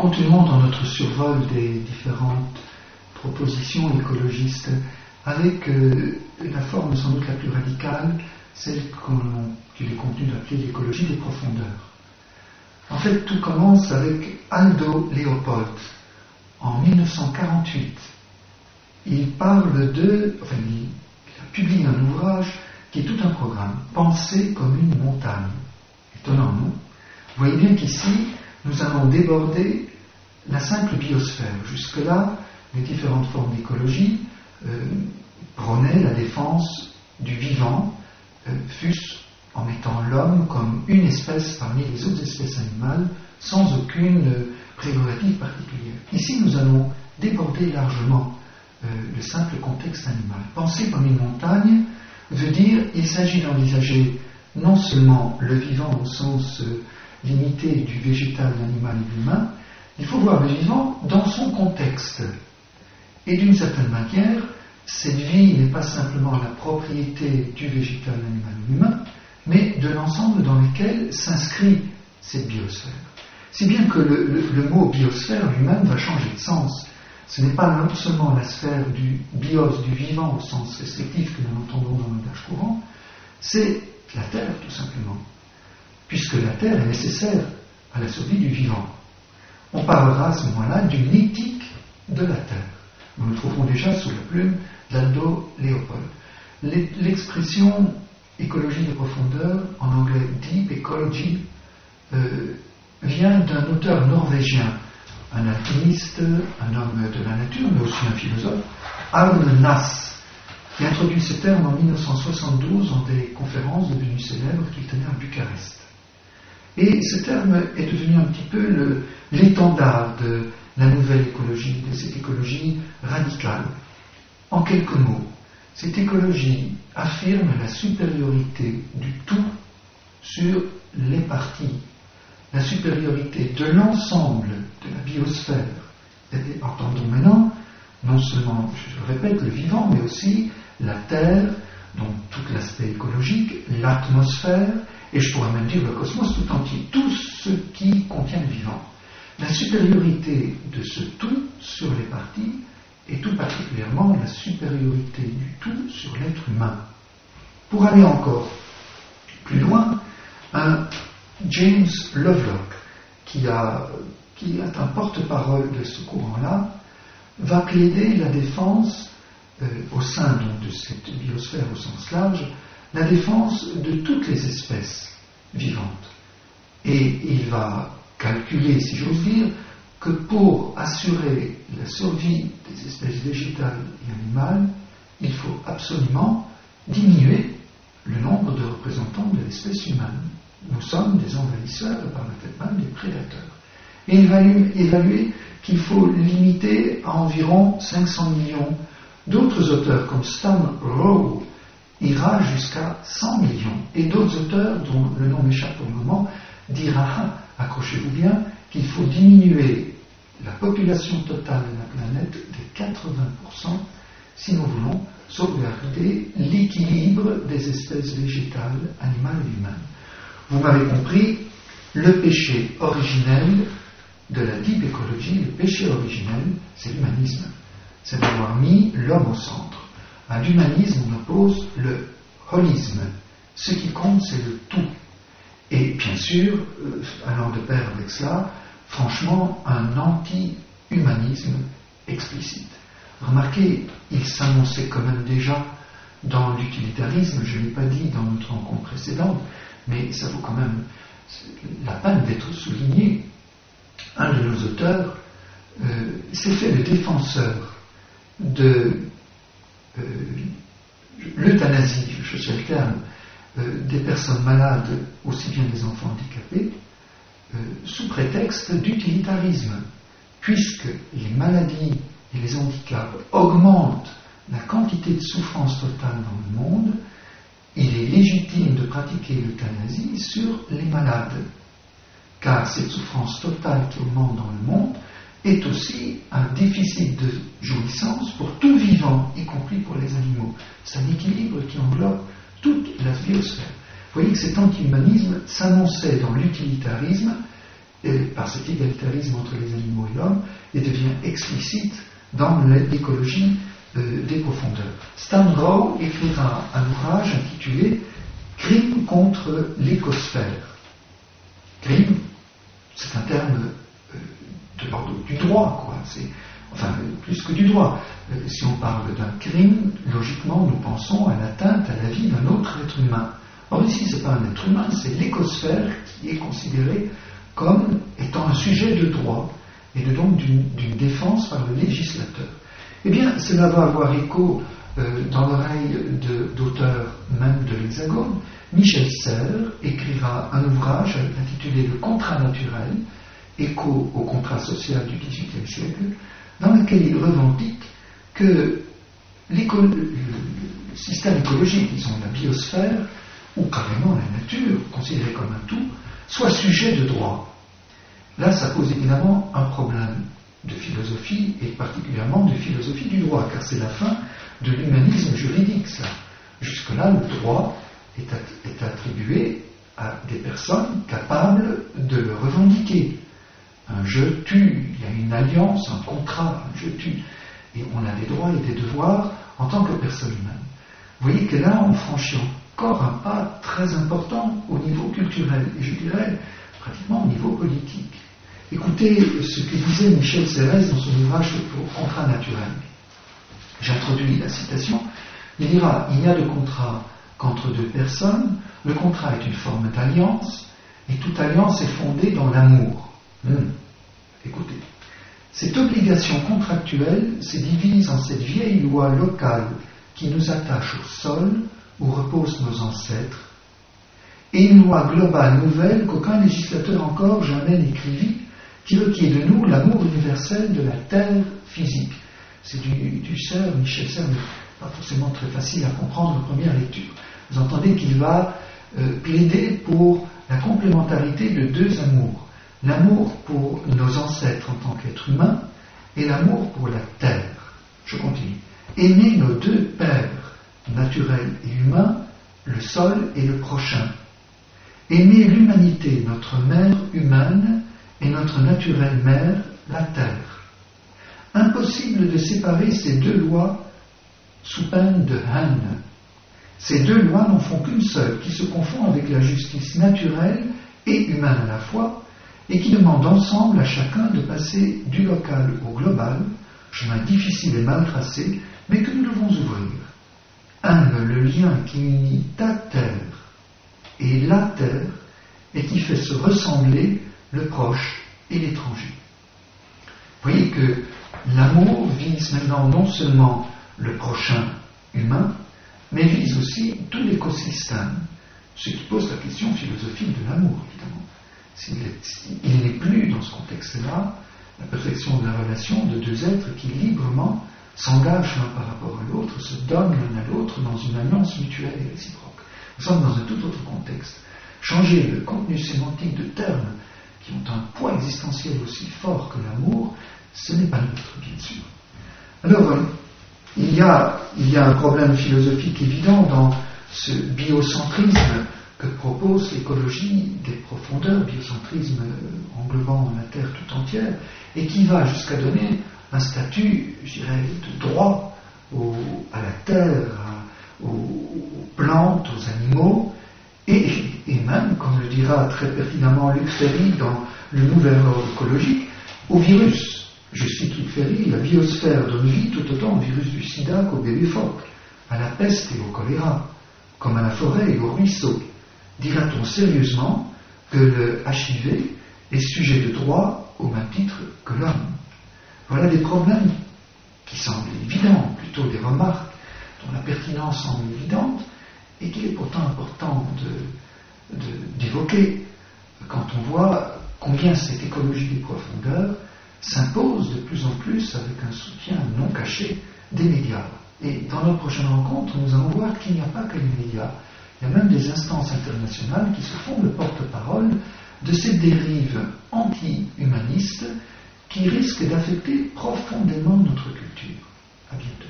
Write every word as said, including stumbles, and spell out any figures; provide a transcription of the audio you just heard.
continuons dans notre survol des différentes propositions écologistes avec euh, la forme sans doute la plus radicale, celle qu'il est contenu d'appeler l'écologie des profondeurs. En fait, tout commence avec Aldo Leopold, en mille neuf cent quarante-huit. Il parle de, enfin, il publie un ouvrage qui est tout un programme, « Penser comme une montagne ». Étonnant, non? Vous voyez bien qu'ici, nous allons déborder la simple biosphère. Jusque-là, les différentes formes d'écologie euh, prônaient la défense du vivant, euh, fût-ce en mettant l'homme comme une espèce parmi les autres espèces animales, sans aucune euh, prérogative particulière. Ici, nous allons déborder largement euh, le simple contexte animal. Penser comme une montagne veut dire il s'agit d'envisager non seulement le vivant au sens euh, limité du végétal, de l'animal et de l'humain, il faut voir le vivant dans son contexte. Et d'une certaine manière, cette vie n'est pas simplement la propriété du végétal, de l'animal et de l'humain, mais de l'ensemble dans lequel s'inscrit cette biosphère. Si bien que le, le, le mot biosphère lui-même va changer de sens. Ce n'est pas non seulement la sphère du bios, du vivant au sens restrictif que nous entendons dans le langage courant, c'est la terre tout simplement, puisque la terre est nécessaire à la survie du vivant. On parlera à ce moment-là d'une éthique de la terre. Nous le trouvons déjà sous la plume d'Aldo Leopold. L'expression écologie de profondeur, en anglais deep ecology, euh, vient d'un auteur norvégien, un alpiniste, un homme de la nature, mais aussi un philosophe, Arne Næss, qui introduit ce terme en mille neuf cent soixante-douze dans des conférences devenues célèbres qu'il tenait à Bucarest. Et ce terme est devenu un petit peu le, l'étendard de la nouvelle écologie, de cette écologie radicale. En quelques mots, cette écologie affirme la supériorité du tout sur les parties, la supériorité de l'ensemble de la biosphère. Et entendons maintenant, non seulement, je répète, le vivant, mais aussi la terre, donc tout l'aspect écologique, l'atmosphère, et je pourrais même dire le cosmos tout entier, tout ce qui contient le vivant. La supériorité de ce tout sur les parties, et tout particulièrement la supériorité du tout sur l'être humain. Pour aller encore plus loin, un James Lovelock, qui, a, qui est un porte-parole de ce courant-là, va plaider la défense, euh, au sein donc, de cette biosphère au sens large, la défense de toutes les espèces vivantes. Et il va calculer, si j'ose dire, que pour assurer la survie des espèces végétales et animales, il faut absolument diminuer le nombre de représentants de l'espèce humaine. Nous sommes des envahisseurs par le fait même des prédateurs. Et il va évaluer qu'il faut limiter à environ cinq cents millions. D'autres auteurs comme Stan Rowe ira jusqu'à cent millions. Et d'autres auteurs, dont le nom m'échappe pour le moment, dira, ah, accrochez-vous bien, qu'il faut diminuer la population totale de la planète de quatre-vingts pour cent si nous voulons sauvegarder l'équilibre des espèces végétales, animales et humaines. Vous m'avez compris, le péché originel de la deep écologie, le péché originel, c'est l'humanisme. C'est d'avoir mis l'homme au centre. À l'humanisme, on oppose le holisme. Ce qui compte, c'est le tout. Et bien sûr, euh, allant de pair avec cela, franchement, un anti-humanisme explicite. Remarquez, il s'annonçait quand même déjà dans l'utilitarisme, je ne l'ai pas dit dans notre rencontre précédente, mais ça vaut quand même la peine d'être souligné. Un de nos auteurs euh, s'est fait le défenseur de euh, l'euthanasie, je sais le terme, des personnes malades, aussi bien des enfants handicapés, euh, sous prétexte d'utilitarisme, puisque les maladies et les handicaps augmentent la quantité de souffrance totale dans le monde, il est légitime de pratiquer l'euthanasie sur les malades, car cette souffrance totale qui augmente dans le monde est aussi un déficit de jouissance pour tout vivant, y compris pour les animaux. C'est un équilibre qui englobe toute la biosphère. Vous voyez que cet anti-humanisme s'annonçait dans l'utilitarisme et par cet égalitarisme entre les animaux et l'homme, et devient explicite dans l'écologie euh, des profondeurs. Stan Rowe écrira un ouvrage intitulé « Crime contre l'écosphère ». Crime, c'est un terme euh, de l'ordre du droit, quoi. C'est, enfin, plus que du droit. Euh, si on parle d'un crime, logiquement, nous pensons à l'atteinte à la vie d'un autre être humain. Or ici, ce n'est pas un être humain, c'est l'écosphère qui est considérée comme étant un sujet de droit et de, donc d'une, d'une défense par le législateur. Eh bien, cela va avoir écho euh, dans l'oreille de, d'auteurs même de l'Hexagone. Michel Serres écrira un ouvrage intitulé « Le contrat naturel, écho au contrat social du XVIIIe siècle », dans lequel il revendique que l'éco- le système écologique, disons la biosphère, ou carrément la nature, considérée comme un tout, soit sujet de droit. Là, ça pose évidemment un problème de philosophie, et particulièrement de philosophie du droit, car c'est la fin de l'humanisme juridique, ça. Jusque-là, le droit est, att- est attribué à des personnes capables de le revendiquer. Un « je tue », il y a une alliance, un contrat, un « je tue ». Et on a des droits et des devoirs en tant que personne humaine. Vous voyez que là, on franchit encore un pas très important au niveau culturel, et je dirais pratiquement au niveau politique. Écoutez ce que disait Michel Serres dans son ouvrage « Contrat naturel ». J'introduis la citation. Il dira « Il n'y a de contrat qu'entre deux personnes. Le contrat est une forme d'alliance, et toute alliance est fondée dans l'amour. » Hum. Écoutez, cette obligation contractuelle se divise en cette vieille loi locale qui nous attache au sol où reposent nos ancêtres, et une loi globale nouvelle qu'aucun législateur encore jamais n'écrivit, qui requiert de nous l'amour universel de la terre physique. C'est du, du Serres, Michel Serres, pas forcément très facile à comprendre en première lecture. Vous entendez qu'il va euh, plaider pour la complémentarité de deux amours. L'amour pour nos ancêtres en tant qu'êtres humains et l'amour pour la terre. Je continue. Aimer nos deux pères, naturels et humains, le sol et le prochain. Aimer l'humanité, notre mère humaine, et notre naturelle mère, la terre. Impossible de séparer ces deux lois sous peine de haine. Ces deux lois n'en font qu'une seule, qui se confond avec la justice naturelle et humaine à la fois, et qui demande ensemble à chacun de passer du local au global, chemin difficile et mal tracé, mais que nous devons ouvrir. Aime le lien qui unit ta terre et la terre, et qui fait se ressembler le proche et l'étranger. Vous voyez que l'amour vise maintenant non seulement le prochain humain, mais vise aussi tout l'écosystème, ce qui pose la question philosophique de l'amour, évidemment. Il n'est plus dans ce contexte-là la perfection de la relation de deux êtres qui librement s'engagent l'un par rapport à l'autre, se donnent l'un à l'autre dans une alliance mutuelle et réciproque. Nous sommes dans un tout autre contexte. Changer le contenu sémantique de termes qui ont un poids existentiel aussi fort que l'amour, ce n'est pas neutre, bien sûr. Alors, il y a, il y a un problème philosophique évident dans ce biocentrisme que propose l'écologie des profondeurs, biocentrisme englobant la Terre tout entière, et qui va jusqu'à donner un statut, je dirais, de droit au, à la Terre, à, aux, aux plantes, aux animaux, et, et même, comme le dira très pertinemment Luc Ferry dans le Nouvel Ordre écologique, au virus. Je cite Luc Ferry, la biosphère donne vie tout autant au virus du sida qu'au bébé phoque, à la peste et au choléra, comme à la forêt et au ruisseau. Dira-t-on sérieusement que le H I V est sujet de droit au même titre que l'homme? Voilà des problèmes qui semblent évidents, plutôt des remarques dont la pertinence semble évidente et qu'il est pourtant important de, de, d'évoquer quand on voit combien cette écologie des profondeurs s'impose de plus en plus avec un soutien non caché des médias. Et dans notre prochaine rencontre, nous allons voir qu'il n'y a pas que les médias. Il y a même des instances internationales qui se font le porte-parole de ces dérives anti-humanistes qui risquent d'affecter profondément notre culture. À bientôt.